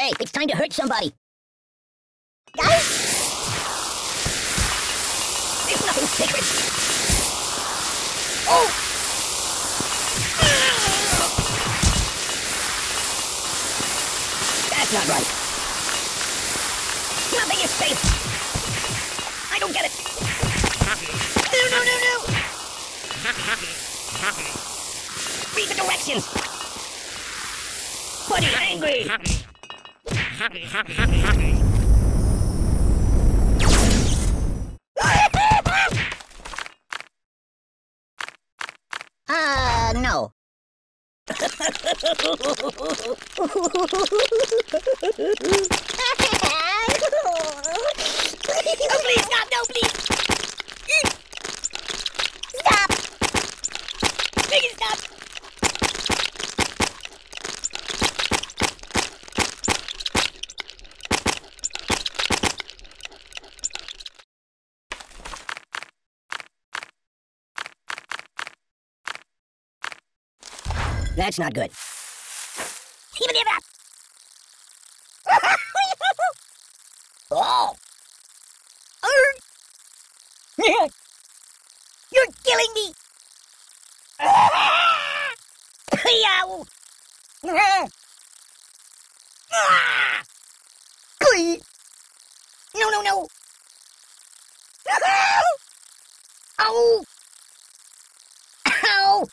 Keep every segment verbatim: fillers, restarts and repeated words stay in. Hey, it's time to hurt somebody. Guys? There's nothing sacred. Oh! That's not right. Nothing is safe. I don't get it. No, no, no, no! Read the directions. Buddy's angry. Happy, happy, happy, happy. Uh, no. Oh, please, stop, no, please. Stop. Please stop. That's not good. Even give up. Oh. You're killing me. No, no, no. Ow. Ow.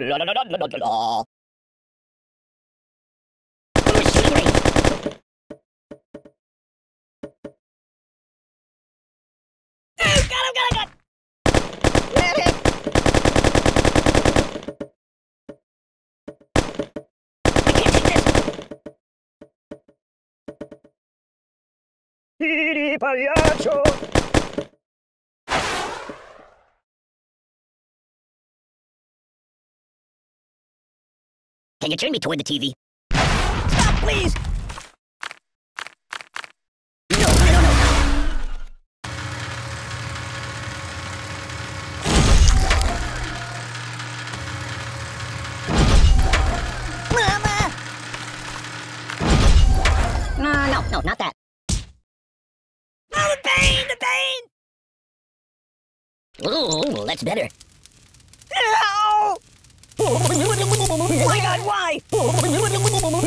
La la la la la la la. Got him, got him, got him. Can you turn me toward the T V? Stop, please! No, no, no, no! Mama! No, no, no, not that. Oh, the pain, the pain! Ooh, that's better. No! Oh my god, why?